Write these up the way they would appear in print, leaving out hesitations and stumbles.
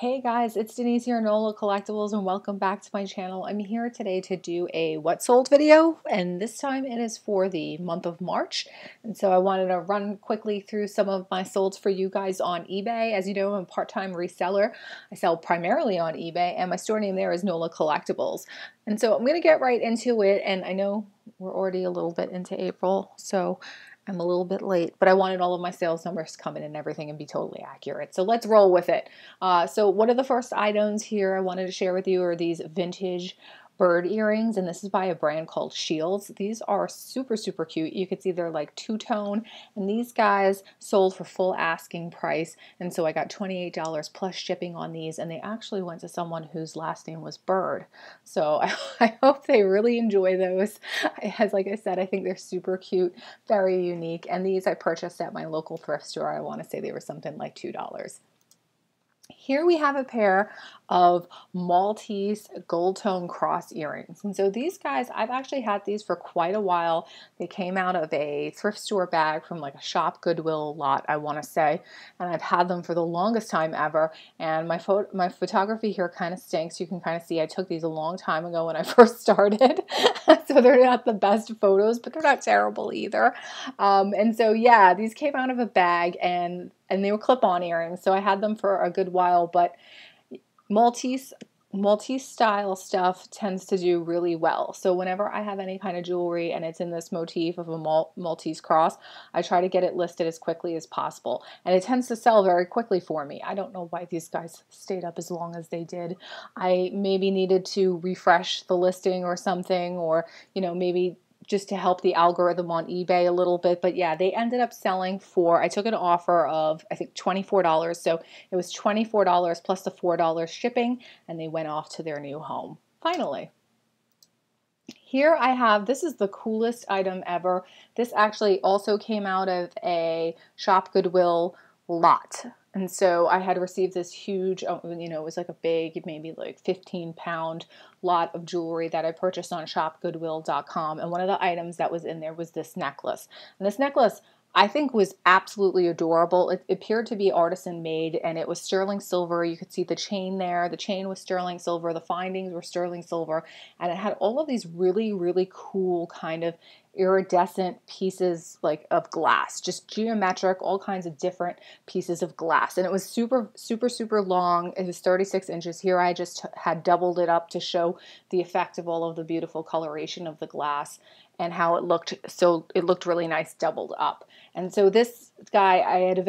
Hey guys, it's Denise here, NOLA Collectibles, and welcome back to my channel. I'm here today to do a what sold video, and this time it is for the month of March. And so I wanted to run quickly through some of my solds for you guys on eBay. As you know, I'm a part-time reseller. I sell primarily on eBay, and my store name there is NOLA Collectibles. And so I'm going to get right into it, and I know we're already a little bit into April, so I'm a little bit late, but I wanted all of my sales numbers to come in and everything and be totally accurate. So let's roll with it. So one of the first items here I wanted to share with you are these vintage bird earrings, and this is by a brand called Shields. These are super, super cute. You can see they're like two-tone, and these guys sold for full asking price, and so I got $28 plus shipping on these, and they actually went to someone whose last name was Bird. So I hope they really enjoy those. As like I said, I think they're super cute, very unique, and these I purchased at my local thrift store. I want to say they were something like $2. Here we have a pair of Maltese gold tone cross earrings. And so these guys, I've actually had these for quite a while. They came out of a thrift store bag from like a Shop Goodwill lot, I want to say. And I've had them for the longest time ever. And my photography here kind of stinks. You can kind of see I took these a long time ago when I first started. So they're not the best photos, but they're not terrible either. And so yeah, these came out of a bag and they were clip-on earrings. So I had them for a good while, but Maltese style stuff tends to do really well. So whenever I have any kind of jewelry and it's in this motif of a Maltese cross, I try to get it listed as quickly as possible. And it tends to sell very quickly for me. I don't know why these guys stayed up as long as they did. I maybe needed to refresh the listing or something, or, you know, maybe just to help the algorithm on eBay a little bit. But yeah, they ended up selling for, I took an offer of, I think $24. So it was $24 plus the $4 shipping, and they went off to their new home, finally. Here I have, this is the coolest item ever. This actually also came out of a Shop Goodwill lot. And so I had received this huge, you know, it was like a big, maybe like 15-pound lot of jewelry that I purchased on shopgoodwill.com. And one of the items that was in there was this necklace. And this necklace, I think, was absolutely adorable. It appeared to be artisan made, and it was sterling silver. You could see the chain there. The chain was sterling silver. The findings were sterling silver. And it had all of these really, really cool kind of iridescent pieces like of glass, just geometric, all kinds of different pieces of glass. And it was super, super, super long. It was 36 inches. Here I just had doubled it up to show the effect of all of the beautiful coloration of the glass and how it looked. So it looked really nice doubled up. And so this guy, I had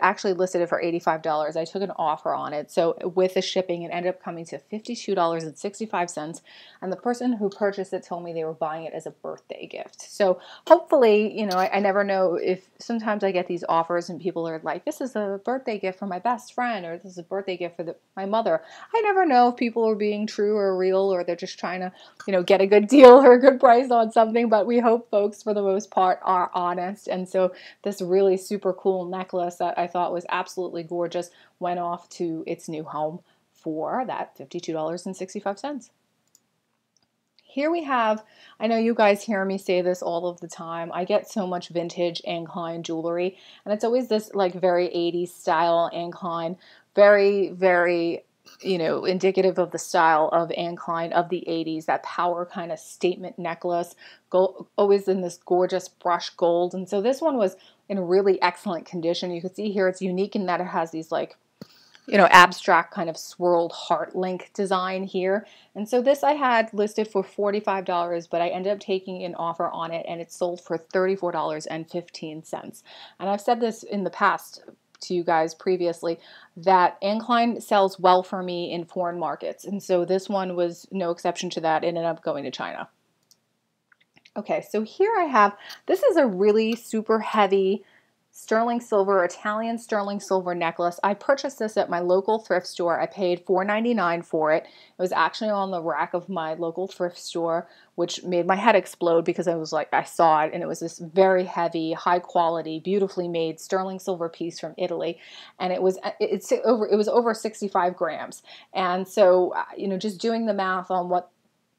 actually listed it for $85. I took an offer on it. So with the shipping, it ended up coming to $52.65. And the person who purchased it told me they were buying it as a birthday gift. So hopefully, you know, I never know if sometimes I get these offers and people are like, this is a birthday gift for my best friend, or this is a birthday gift for my mother. I never know if people are being true or real, or they're just trying to, you know, get a good deal or a good price on something. But we hope folks, for the most part, are honest. And so this really super cool necklace that I thought was absolutely gorgeous went off to its new home for that $52.65. Here we have, I know you guys hear me say this all of the time, I get so much vintage Ann Klein jewelry, and it's always this like very 80s style Ann Klein, very, very, you know, indicative of the style of Ann Klein of the 80s, that power kind of statement necklace, gold, always in this gorgeous brush gold. And so this one was in really excellent condition. You can see here it's unique in that it has these like, you know, abstract kind of swirled heart link design here. And so this I had listed for $45, but I ended up taking an offer on it, and it sold for $34.15. And I've said this in the past to you guys previously, that Ann Klein sells well for me in foreign markets. And so this one was no exception to that. It ended up going to China. Okay, so here I have, this is a really super heavy sterling silver, Italian sterling silver necklace. I purchased this at my local thrift store. I paid $4.99 for it. It was actually on the rack of my local thrift store, which made my head explode because I was like, I saw it, and it was this very heavy, high quality, beautifully made sterling silver piece from Italy, and it was over 65 grams. And so, you know, just doing the math on what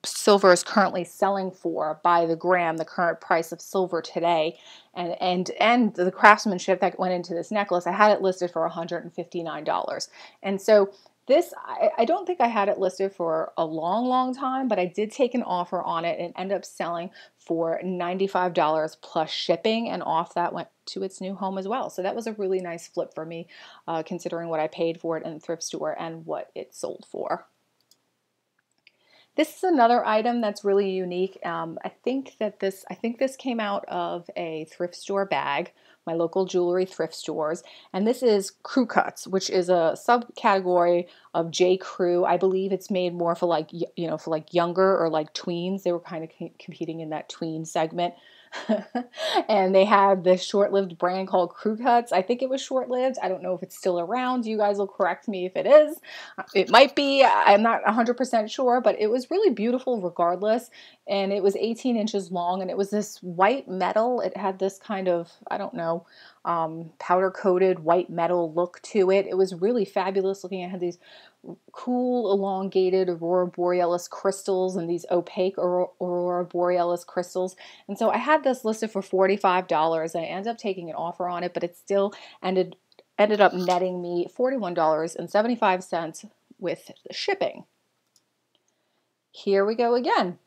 silver is currently selling for by the gram, the current price of silver today, and the craftsmanship that went into this necklace, I had it listed for $159. And so This, I don't think I had it listed for a long, long time, but I did take an offer on it and ended up selling for $95 plus shipping, and off that went to its new home as well. So that was a really nice flip for me, considering what I paid for it in the thrift store and what it sold for. This is another item that's really unique. I think this came out of a thrift store bag, my local jewelry thrift stores, and this is Crew Cuts, which is a subcategory of J. Crew. I believe it's made more for like, you know, for like younger or like tweens. They were kind of competing in that tween segment. And they had this short-lived brand called Crew Cuts. I think it was short-lived. I don't know if it's still around. You guys will correct me if it is. It might be. I'm not 100% sure, but it was really beautiful regardless. And it was 18 inches long, and it was this white metal. It had this kind of, I don't know, powder-coated white metal look to it. It was really fabulous looking. It had these cool, elongated Aurora Borealis crystals and these opaque Aurora Borealis crystals. And so I had this listed for $45, and I ended up taking an offer on it, but it still ended up netting me $41.75 with shipping. Here we go again.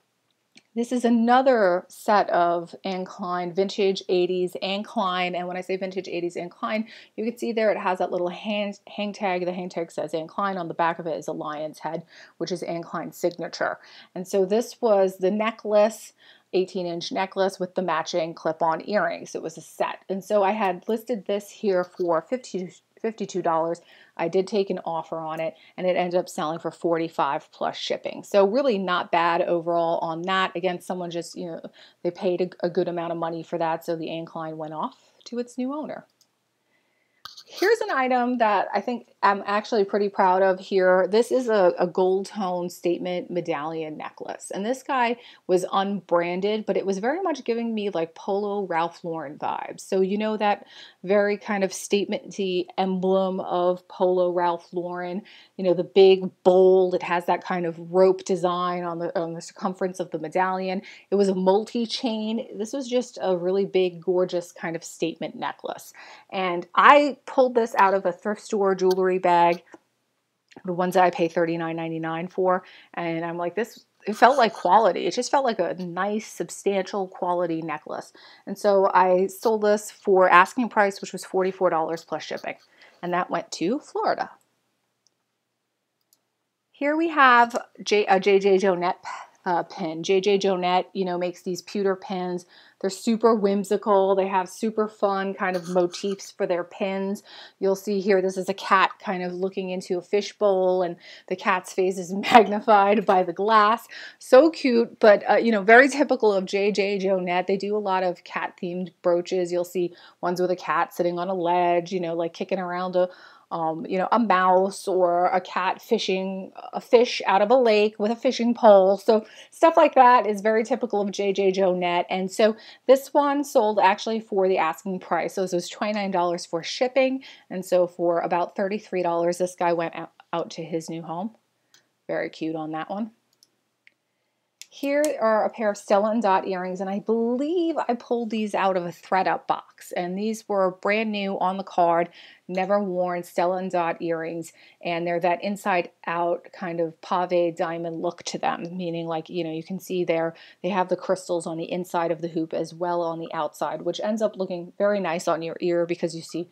This is another set of Ann Klein, vintage 80s Ann Klein. And when I say vintage 80s Ann Klein, you can see there it has that little hang tag. The hang tag says Ann Klein. On the back of it is a lion's head, which is Ann Klein's signature. And so this was the necklace, 18-inch necklace with the matching clip-on earrings. It was a set. And so I had listed this here for $52. I did take an offer on it, and it ended up selling for $45 plus shipping. So really not bad overall on that. Again, someone just, you know, they paid a good amount of money for that, so the Ann Klein went off to its new owner. Here's an item that I think I'm actually pretty proud of here. This is a gold tone statement medallion necklace. And this guy was unbranded, but it was very much giving me like Polo Ralph Lauren vibes. So you know that very kind of statement-y emblem of Polo Ralph Lauren, you know, the big bold, it has that kind of rope design on the circumference of the medallion. It was a multi-chain. This was just a really big, gorgeous kind of statement necklace. And I pulled this out of a thrift store jewelry bag, the ones that I pay $39.99 for, and I'm like, this, it felt like quality. It just felt like a nice, substantial quality necklace. And so I sold this for asking price, which was $44 plus shipping, and that went to Florida. Here we have JJ Jonette pin. JJ Jonette, you know, makes these pewter pins. They're super whimsical. They have super fun kind of motifs for their pins. You'll see here, this is a cat kind of looking into a fishbowl, and the cat's face is magnified by the glass. So cute, but, you know, very typical of JJ Jonette. They do a lot of cat-themed brooches. You'll see ones with a cat sitting on a ledge, you know, like kicking around a, you know, a mouse, or a cat fishing a fish out of a lake with a fishing pole. So stuff like that is very typical of JJ Jonette. And so this one sold actually for the asking price. So it was $29 for shipping. And so for about $33, this guy went out to his new home. Very cute on that one. Here are a pair of Stella and Dot earrings, and I believe I pulled these out of a ThreadUp box, and these were brand new on the card, never worn Stella and Dot earrings, and they're that inside out kind of pave diamond look to them, meaning like, you know, you can see there they have the crystals on the inside of the hoop as well on the outside, which ends up looking very nice on your ear because you see,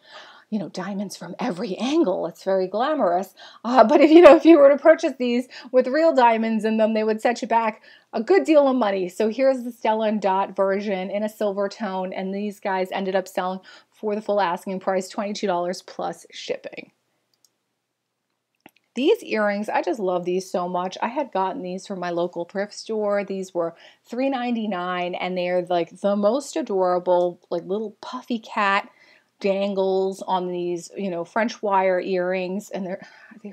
you know, diamonds from every angle. It's very glamorous. But if, you know, if you were to purchase these with real diamonds in them, they would set you back a good deal of money. So here's the Stella and Dot version in a silver tone. And these guys ended up selling for the full asking price, $22 plus shipping. These earrings, I just love these so much. I had gotten these from my local thrift store. These were $3.99, and they are like the most adorable, like little puffy cat dangles on these, you know, French wire earrings, and they're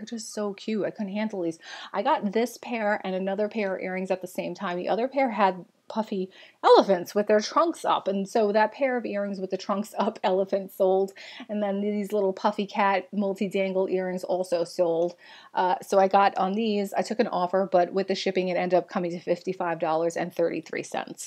just so cute. I couldn't handle these. I got this pair and another pair of earrings at the same time. The other pair had puffy elephants with their trunks up, and so that pair of earrings with the trunks up elephant sold, and then these little puffy cat multi-dangle earrings also sold. So I got on these, I took an offer, but with the shipping it ended up coming to $55.33.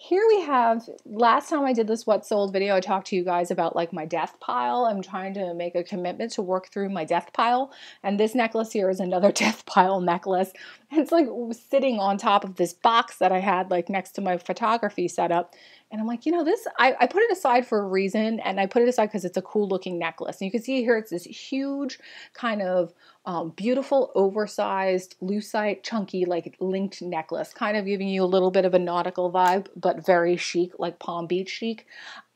Here we have, last time I did this What Sold video, I talked to you guys about like my death pile. I'm trying to make a commitment to work through my death pile. And this necklace here is another death pile necklace. And it's like sitting on top of this box that I had like next to my photography setup. And I'm like, you know, this, I put it aside for a reason, and I put it aside because it's a cool looking necklace. And you can see here, it's this huge kind of beautiful, oversized, lucite, chunky, like linked necklace, kind of giving you a little bit of a nautical vibe, but very chic, like Palm Beach chic.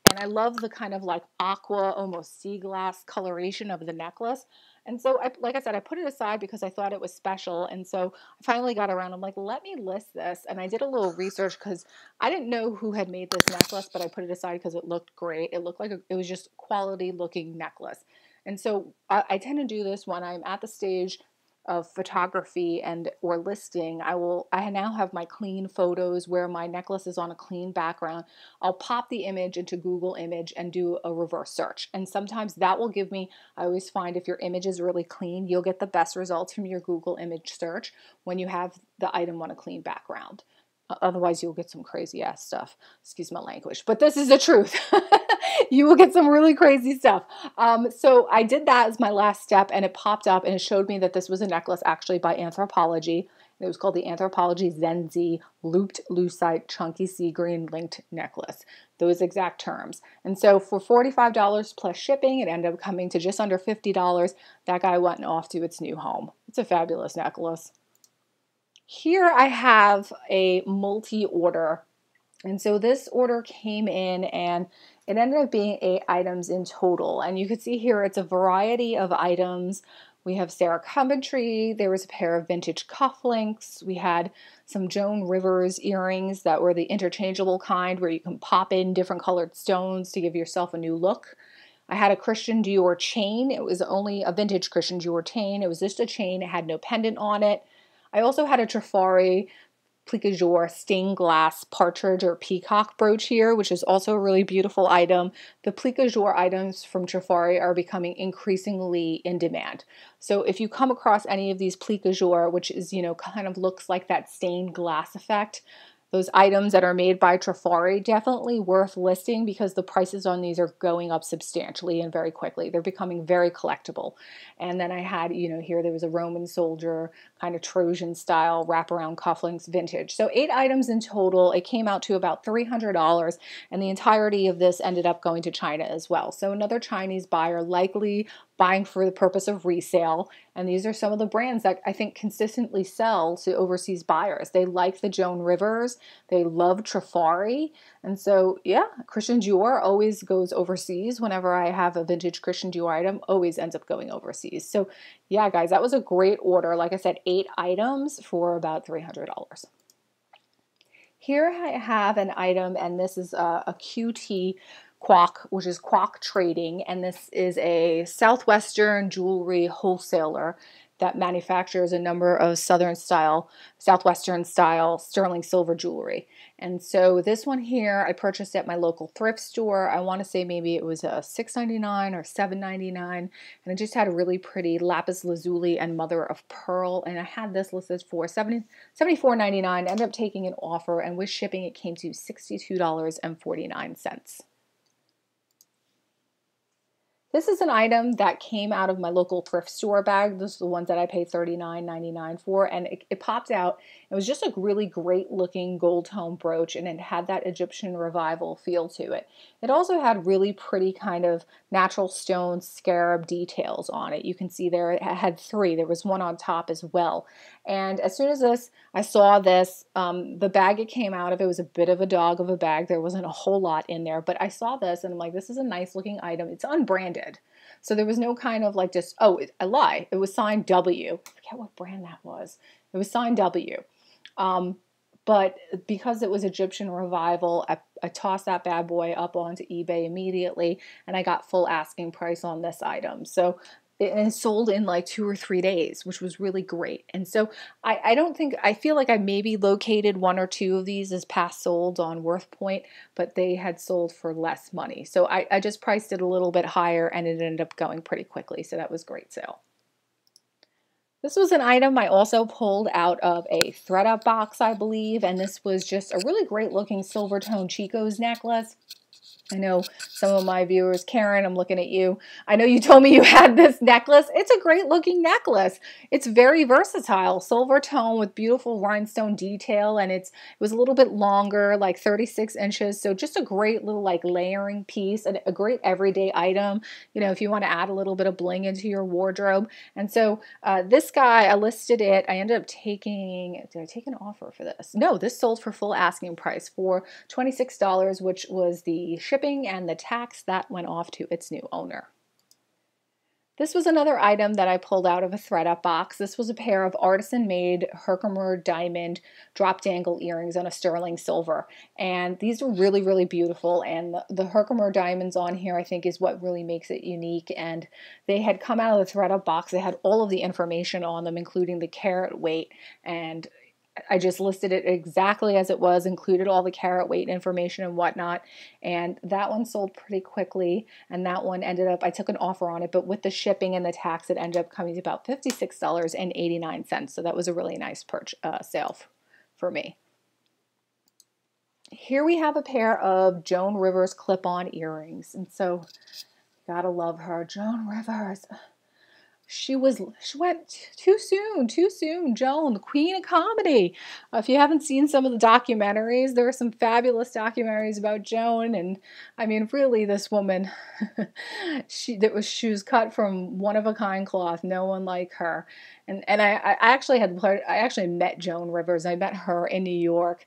And I love the kind of like aqua, almost sea glass coloration of the necklace. And so, like I said, I put it aside because I thought it was special. And so I finally got around. I'm like, let me list this. And I did a little research because I didn't know who had made this necklace, but I put it aside because it looked great. It looked like it was just quality looking necklace. And so I tend to do this when I'm at the stage of photography and or listing. I now have my clean photos where my necklace is on a clean background. I'll pop the image into Google image and do a reverse search, and sometimes that will give me, I always find if your image is really clean, you'll get the best results from your Google image search when you have the item on a clean background. Otherwise you'll get some crazy ass stuff. Excuse my language, but this is the truth. You will get some really crazy stuff. So I did that as my last step, and it popped up and it showed me that this was a necklace actually by Anthropologie. It was called the Anthropologie Zenzi Looped Lucite Chunky Sea Green Linked Necklace. Those exact terms. And so for $45 plus shipping, it ended up coming to just under $50. That guy went off to its new home. It's a fabulous necklace. Here I have a multi-order. And so this order came in, and it ended up being 8 items in total. And you can see here it's a variety of items. We have Sarah Coventry. There was a pair of vintage cufflinks. We had some Joan Rivers earrings that were the interchangeable kind where you can pop in different colored stones to give yourself a new look. I had a Christian Dior chain. It was only a vintage Christian Dior chain. It was just a chain. It had no pendant on it. I also had a Trifari plique à jour stained glass partridge or peacock brooch here, which is also a really beautiful item. The plique à jour items from Trifari are becoming increasingly in demand. So if you come across any of these plique à jour, which is, you know, kind of looks like that stained glass effect, those items that are made by Trifari, definitely worth listing because the prices on these are going up substantially and very quickly. They're becoming very collectible. And then I had, you know, here there was a Roman soldier, kind of Trojan style wraparound cufflinks, vintage. So 8 items in total. It came out to about $300, and the entirety of this ended up going to China as well. So another Chinese buyer likely buying for the purpose of resale. And these are some of the brands that I think consistently sell to overseas buyers. They like the Joan Rivers. They love Trifari. And so, yeah, Christian Dior always goes overseas. Whenever I have a vintage Christian Dior item, always ends up going overseas. So, yeah, guys, that was a great order. Like I said, 8 items for about $300. Here I have an item, and this is a QT Kwok, which is Kwok Trading, and this is a Southwestern jewelry wholesaler that manufactures a number of Southwestern style sterling silver jewelry. And so this one here I purchased at my local thrift store. I want to say maybe it was a $6.99 or $7.99, and it just had a really pretty lapis lazuli and mother of pearl. And I had this listed for $74.99. Ended up taking an offer, and with shipping it came to $62.49. This is an item that came out of my local thrift store bag. This is the ones that I paid $39.99 for, and it popped out. It was just a really great looking gold tone brooch, and it had that Egyptian Revival feel to it. It also had really pretty kind of natural stone scarab details on it. You can see there it had 3. There was one on top as well. And as soon as I saw this, the bag it came out of, it was a bit of a dog of a bag. There wasn't a whole lot in there, but I saw this and I'm like, this is a nice looking item. It's unbranded. So there was no kind of like just, oh, I lie. It was signed W. I forget what brand that was. It was signed W. But because it was Egyptian Revival, I tossed that bad boy up onto eBay immediately, and I got full asking price on this item. So it sold in like 2 or 3 days, which was really great. And so I don't think, I feel like I maybe located 1 or 2 of these as past sold on WorthPoint, but they had sold for less money. So I just priced it a little bit higher, and it ended up going pretty quickly. So that was a great sale. This was an item I also pulled out of a ThreadUp box, I believe, and this was just a really great looking silver tone Chico's necklace. I know some of my viewers, Karen, I'm looking at you. I know you told me you had this necklace. It's a great looking necklace. It's very versatile, silver tone with beautiful rhinestone detail, and it was a little bit longer, like 36 inches. So just a great little like layering piece and a great everyday item, you know, if you want to add a little bit of bling into your wardrobe. And so this guy, I listed it. I ended up taking, did I take an offer for this? No, this sold for full asking price for $26, which was the shipping and the tax that went off to its new owner. This was another item that I pulled out of a ThreadUp box. This was a pair of artisan-made Herkimer diamond drop-dangle earrings on a sterling silver. And these are really, really beautiful. And the Herkimer diamonds on here, I think, is what really makes it unique. And they had come out of the ThreadUp box. They had all of the information on them, including the carat weight, and I just listed it exactly as it was, included all the carat weight information and whatnot. And that one sold pretty quickly. And that one ended up, I took an offer on it, but with the shipping and the tax, it ended up coming to about $56.89. So that was a really nice sale for me. Here we have a pair of Joan Rivers clip-on earrings. And so, gotta love her, Joan Rivers. She went too soon, Joan, the queen of comedy. If you haven't seen some of the documentaries, there are some fabulous documentaries about Joan. And I mean, really, this woman, she was cut from one-of-a-kind cloth. No one like her. And I actually met Joan Rivers. I met her in New York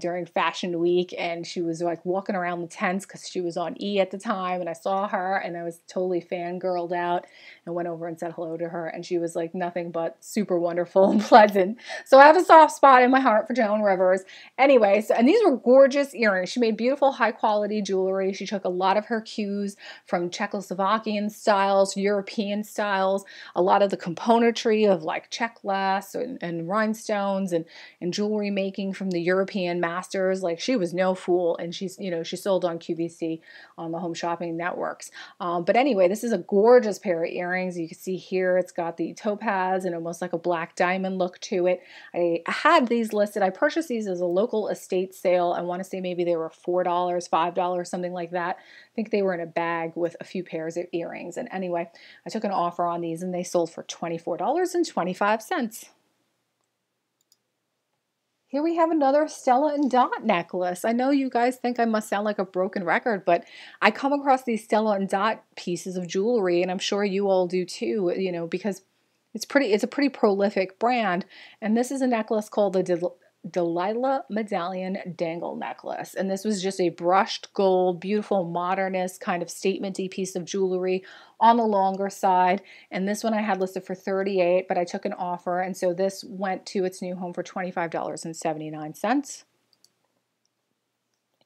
during Fashion Week, and she was like walking around the tents because she was on E! At the time, and I saw her, and I was totally fangirled out and went over and said hello to her, and she was like nothing but super wonderful and pleasant. So I have a soft spot in my heart for Joan Rivers. Anyway, so, and these were gorgeous earrings. She made beautiful high-quality jewelry. She took a lot of her cues from Czechoslovakian styles, European styles, a lot of the componentry of like checklasts and rhinestones and jewelry making from the European masters. Like, she was no fool, and she's, you know, she sold on QVC on the home shopping networks. But anyway, this is a gorgeous pair of earrings. You can see here it's got the topaz and almost like a black diamond look to it. I had these listed. I purchased these as a local estate sale. I want to say maybe they were $4, $5, something like that. I think they were in a bag with a few pairs of earrings. And anyway, I took an offer on these, and they sold for $24.25. Here we have another Stella and Dot necklace. I know you guys think I must sound like a broken record, but I come across these Stella and Dot pieces of jewelry, and I'm sure you all do too, you know, because it's a pretty prolific brand. And this is a necklace called the Delilah Medallion Dangle Necklace. And this was just a brushed gold, beautiful modernist kind of statement-y piece of jewelry on the longer side. And this one I had listed for $38, but I took an offer. And so this went to its new home for $25.79.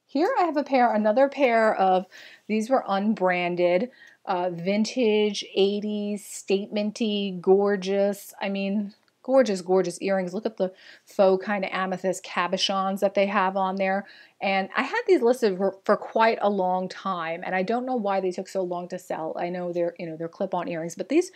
Here I have another pair of, these were unbranded, vintage, 80s, statement-y, gorgeous. I mean, gorgeous, gorgeous earrings. Look at the faux kind of amethyst cabochons that they have on there. And I had these listed for quite a long time, and I don't know why they took so long to sell. I know they're, you know, they're clip-on earrings, but these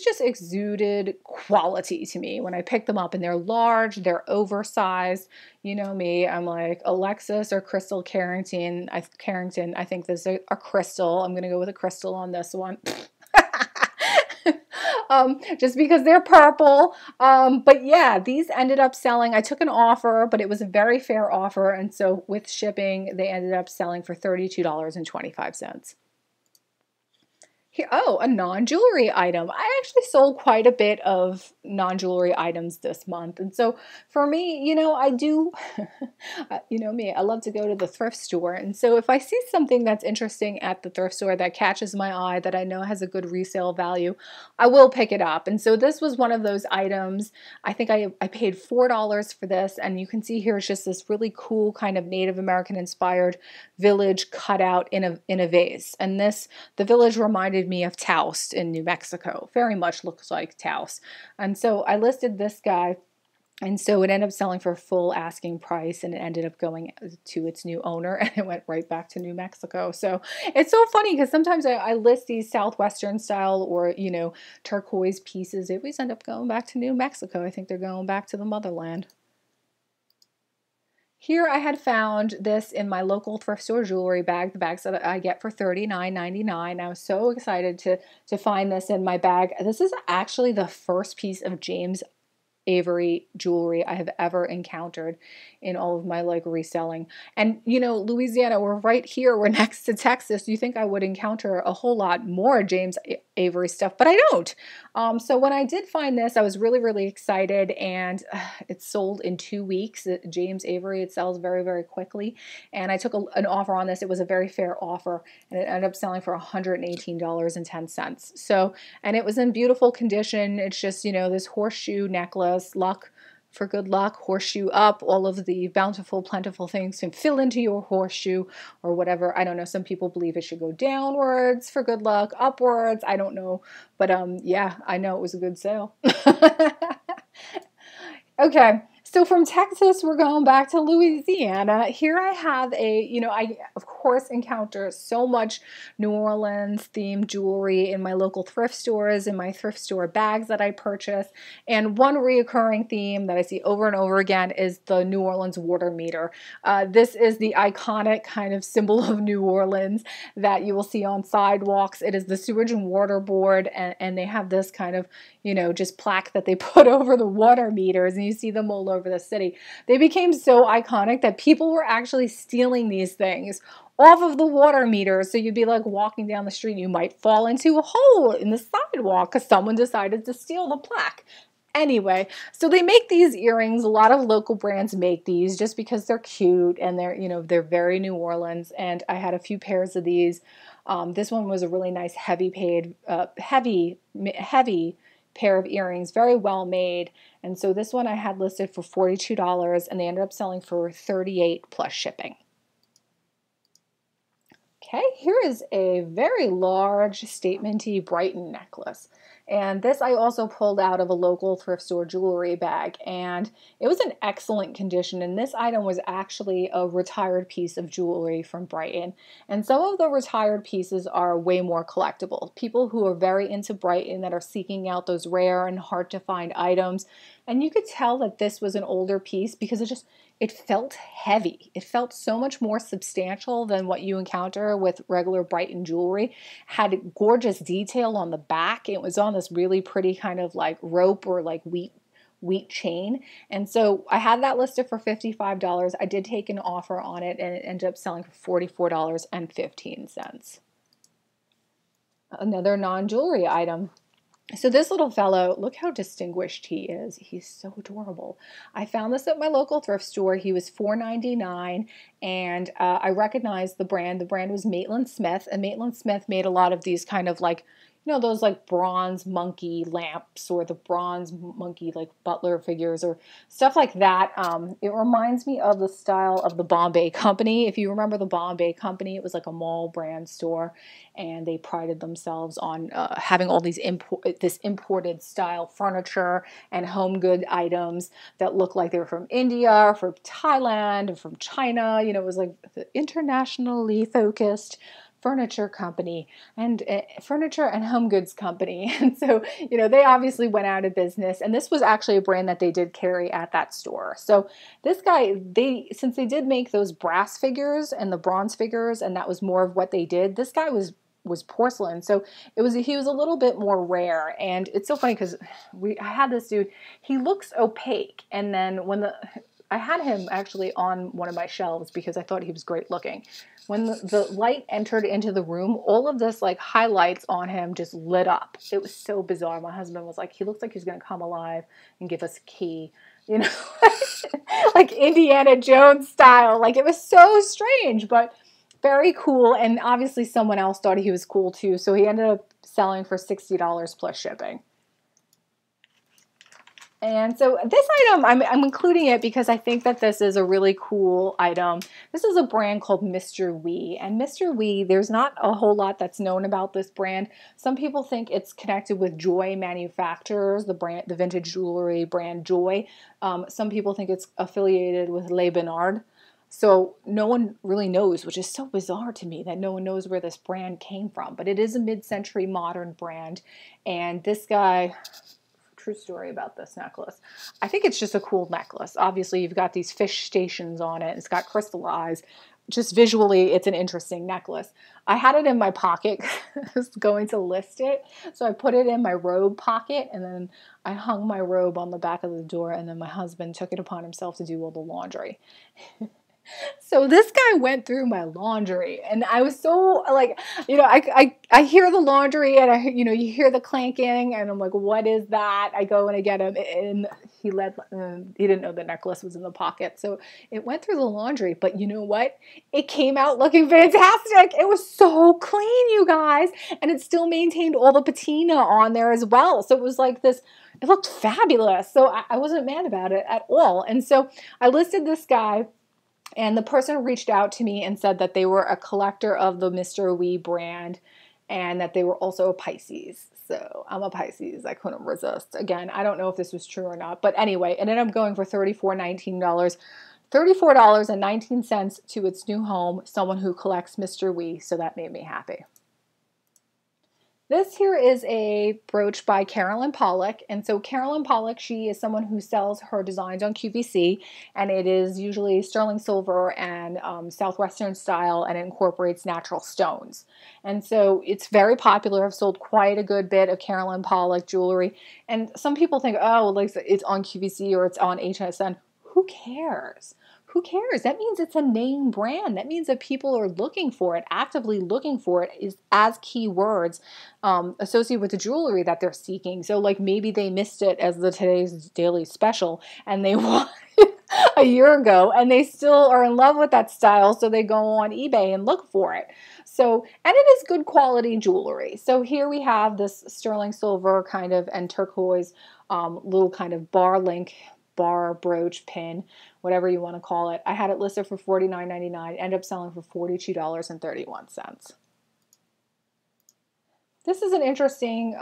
just exuded quality to me when I picked them up, and they're large, they're oversized. You know me, I'm like Alexis or Crystal Carrington. I think this is a crystal. I'm gonna go with a crystal on this one. Just because they're purple. But yeah, these ended up selling. I took an offer, but it was a very fair offer. And so with shipping, they ended up selling for $32.25. Here, oh, a non-jewelry item. I actually sold quite a bit of non-jewelry items this month. And so for me, you know, I do, you know me, I love to go to the thrift store. And so if I see something that's interesting at the thrift store that catches my eye, that I know has a good resale value, I will pick it up. And so this was one of those items. I think I paid $4 for this. And you can see here, it's just this really cool kind of Native American inspired village cutout in a vase. And this, the village reminded me of Taos in New Mexico. Very much looks like Taos. And so I listed this guy And so it ended up selling for full asking price, and it ended up going to its new owner, and it went right back to New Mexico. So it's so funny because sometimes I list these Southwestern style or, you know, turquoise pieces. They always end up going back to New Mexico. I think they're going back to the motherland. Here I had found this in my local thrift store jewelry bag, the bags that I get for $39.99. I was so excited to find this in my bag. This is actually the first piece of James Avery jewelry I have ever encountered in all of my like reselling. And you know, Louisiana, we're right here, we're next to Texas. You think I would encounter a whole lot more James Avery stuff, but I don't. So when I did find this, I was really excited, and it sold in 2 weeks. James Avery, it sells very quickly, and I took an offer on this. It was a very fair offer, and it ended up selling for $118.10. So, and it was in beautiful condition. It's just, you know, this horseshoe necklace, luck for good luck, horseshoe up, all of the bountiful, plentiful things can fill into your horseshoe or whatever. I don't know. Some people believe it should go downwards for good luck, upwards. I don't know. But yeah, I know it was a good sale. Okay. So from Texas, we're going back to Louisiana. Here I have a, you know, I of course encounter so much New Orleans themed jewelry in my local thrift stores, in my thrift store bags that I purchase. And one reoccurring theme that I see over and over again is the New Orleans water meter. This is the iconic kind of symbol of New Orleans that you will see on sidewalks. It is the Sewage and Water Board, and they have this kind of, you know, just plaque that they put over the water meters, and you see them all over the city. They became so iconic that people were actually stealing these things off of the water meter. So you'd be like walking down the street, you might fall into a hole in the sidewalk because someone decided to steal the plaque. Anyway, so they make these earrings. A lot of local brands make these just because they're cute and they're, you know, they're very New Orleans. And I had a few pairs of these. This one was a really nice heavy pair of earrings, very well made. And so this one I had listed for $42, and they ended up selling for $38 plus shipping. Okay, here is a very large statement-y Brighton necklace. And this I also pulled out of a local thrift store jewelry bag, and it was in excellent condition. And this item was actually a retired piece of jewelry from Brighton. And some of the retired pieces are way more collectible. People who are very into Brighton that are seeking out those rare and hard to find items. And you could tell that this was an older piece because it just, it felt heavy. It felt so much more substantial than what you encounter with regular Brighton jewelry. Had gorgeous detail on the back. It was on the this really pretty kind of like rope or like wheat chain. And so I had that listed for $55. I did take an offer on it, and it ended up selling for $44.15. Another non-jewelry item. So this little fellow, look how distinguished he is. He's so adorable. I found this at my local thrift store. He was $4.99, and I recognized the brand. The brand was Maitland Smith, and Maitland Smith made a lot of these kind of like, you know, those like bronze monkey lamps or the bronze monkey like butler figures or stuff like that. It reminds me of the style of the Bombay Company. If you remember the Bombay Company, it was like a mall brand store, and they prided themselves on having all these imported style furniture and home good items that look like they were from India or from Thailand or from China. You know, it was like internationally focused furniture company and furniture and home goods company. And so, you know, they obviously went out of business, and this was actually a brand that they did carry at that store. So this guy, since they did make those brass figures and the bronze figures, and that was more of what they did, this guy was porcelain. So it was, he was a little bit more rare. And it's so funny because I had this dude, he looks opaque. And then when I had him actually on one of my shelves because I thought he was great looking. When the light entered into the room, all of this like highlights on him just lit up. It was so bizarre. My husband was like, he looks like he's going to come alive and give us a key, you know, like Indiana Jones style. Like it was so strange, but very cool. And obviously someone else thought he was cool too. So he ended up selling for $60 plus shipping. And so this item, I'm including it because I think that this is a really cool item. This is a brand called Mr. Wee. And Mr. Wee, there's not a whole lot that's known about this brand. Some people think it's connected with Joy Manufacturers, the brand, the vintage jewelry brand Joy. Some people think it's affiliated with Le Bernard. So no one really knows, which is so bizarre to me that no one knows where this brand came from. But it is a mid-century modern brand. And this guy... True story about this necklace. I think it's just a cool necklace. Obviously, you've got these fish stations on it. It's got crystal eyes. Just visually, it's an interesting necklace. I had it in my pocket. I was going to list it. So I put it in my robe pocket, and then I hung my robe on the back of the door, and then my husband took it upon himself to do all the laundry. So this guy went through my laundry, and I was so like, you know, I hear the laundry and you know, you hear the clanking and I'm like, what is that? I go and I get him, and he didn't know the necklace was in the pocket. So it went through the laundry, but you know what? It came out looking fantastic. It was so clean, you guys. And it still maintained all the patina on there as well. So it was like this, it looked fabulous. So I wasn't mad about it at all. And so I listed this guy. And the person reached out to me and said that they were a collector of the Mr. Wee brand and that they were also a Pisces. So I'm a Pisces. I couldn't resist. Again, I don't know if this was true or not. But anyway, it ended up going for $34.19. $34.19 to its new home, someone who collects Mr. Wee. So that made me happy. This here is a brooch by Carolyn Pollock. And so Carolyn Pollock, she is someone who sells her designs on QVC, and it is usually sterling silver and southwestern style, and it incorporates natural stones. And so it's very popular. I've sold quite a good bit of Carolyn Pollock jewelry. And some people think, oh, like it's on QVC or it's on HSN. Who cares? Who cares? That means it's a name brand. That means that people are looking for it, actively looking for it, is as keywords associated with the jewelry that they're seeking. So like maybe they missed it as the Today's Daily Special and they want it a year ago and they still are in love with that style. So they go on eBay and look for it. So, and it is good quality jewelry. So here we have this sterling silver kind of and turquoise little kind of bar link, bar, brooch, pin, whatever you want to call it. I had it listed for $49.99, ended up selling for $42.31. This is an interesting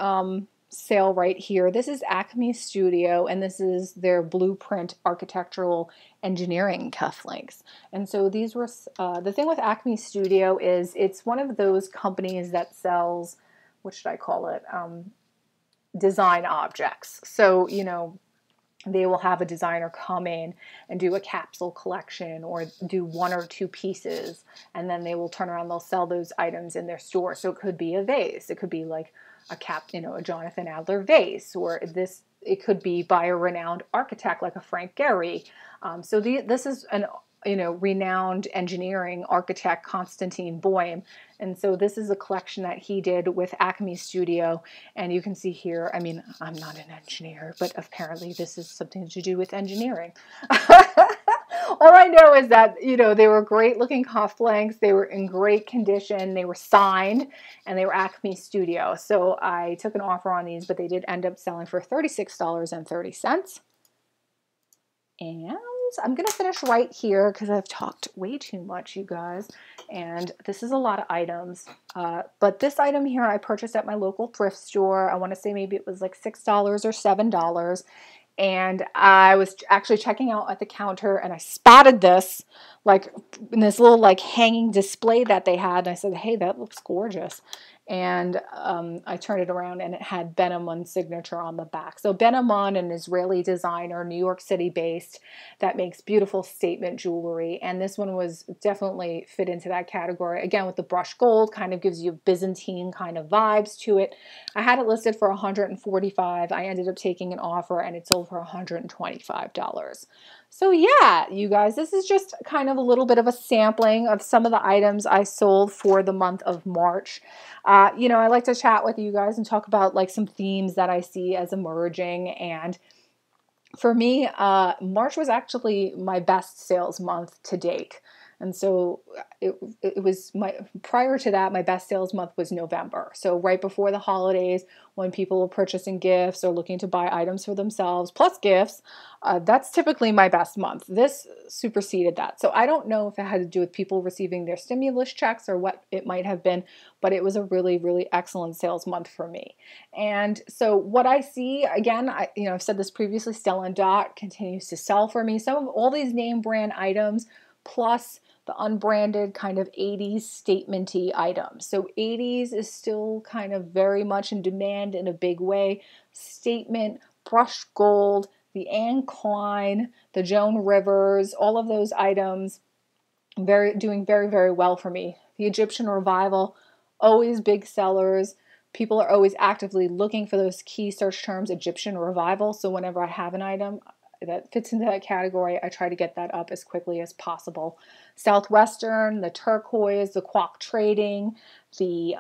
sale right here. This is Acme Studio, and this is their Blueprint Architectural Engineering cufflinks. And so these were, the thing with Acme Studio is it's one of those companies that sells, what should I call it, design objects. So, you know, they will have a designer come in and do a capsule collection or do one or two pieces, and then they will turn around, they'll sell those items in their store. So it could be a vase. It could be like a you know, a Jonathan Adler vase, or this, it could be by a renowned architect like a Frank Gehry. So this is an, you know, renowned engineering architect, Constantine Boehm. And so this is a collection that he did with Acme Studio. And you can see here, I mean, I'm not an engineer, but apparently this is something to do with engineering. All I know is that, you know, they were great looking cufflinks. They were in great condition. They were signed, and they were Acme Studio. So I took an offer on these, but they did end up selling for $36.30. And I'm going to finish right here because I've talked way too much, you guys, and this is a lot of items, but this item here I purchased at my local thrift store. I want to say maybe it was like $6 or $7, and I was actually checking out at the counter, and I spotted this like in this little like hanging display that they had, and I said, hey, that looks gorgeous. And I turned it around, and it had Benhamon's signature on the back. So Benhamon, an Israeli designer, New York City based, that makes beautiful statement jewelry. And this one was definitely fit into that category. Again, with the brushed gold, kind of gives you Byzantine kind of vibes to it. I had it listed for $145. I ended up taking an offer, and it sold for $125. So yeah, you guys, this is just kind of a little bit of a sampling of some of the items I sold for the month of March. You know, I like to chat with you guys and talk about like some themes that I see as emerging. And for me, March was actually my best sales month to date. And so it was prior to that, my best sales month was November. So right before the holidays, when people are purchasing gifts or looking to buy items for themselves, plus gifts, that's typically my best month. This superseded that. So I don't know if it had to do with people receiving their stimulus checks or what it might have been, but it was a really, really excellent sales month for me. And so what I see, again, I've said this previously, Stella and Dot continues to sell for me. Some of all these name brand items, plus the unbranded kind of 80s statement-y items. So 80s is still kind of very much in demand in a big way. Statement, brushed gold, the Ann Klein, the Joan Rivers, all of those items doing very, very well for me. The Egyptian Revival, always big sellers. People are always actively looking for those key search terms, Egyptian Revival. So whenever I have an item that fits into that category, I try to get that up as quickly as possible. Southwestern, the turquoise, the Kwok Trading, the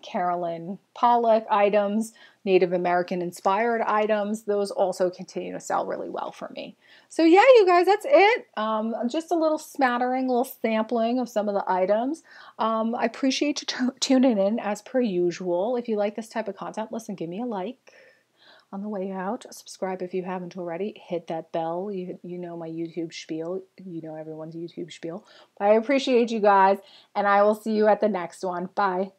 Carolyn Pollock items, Native American inspired items, those also continue to sell really well for me. So yeah, you guys, that's it. Just a little smattering, a little sampling of some of the items. I appreciate you tuning in as per usual. If you like this type of content, listen, give me a like. On the way out, subscribe if you haven't already. Hit that bell. You know my YouTube spiel. You know everyone's YouTube spiel. But I appreciate you guys, and I will see you at the next one. Bye.